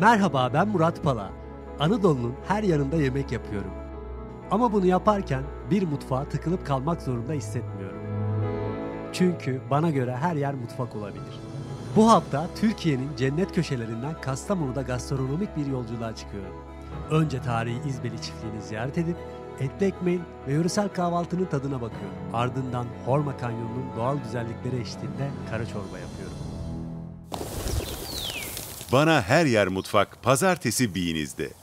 Merhaba, ben Murat Pala. Anadolu'nun her yanında yemek yapıyorum. Ama bunu yaparken bir mutfağa tıkılıp kalmak zorunda hissetmiyorum. Çünkü bana göre her yer mutfak olabilir. Bu hafta Türkiye'nin cennet köşelerinden Kastamonu'da gastronomik bir yolculuğa çıkıyorum. Önce tarihi İzbeli çiftliğini ziyaret edip etli ekmeğin ve yöresel kahvaltının tadına bakıyorum. Ardından Horma Kanyonu'nun doğal güzellikleri eşliğinde kara çorba yapıyorum. Bana Her Yer Mutfak pazartesi beIN İZ'de.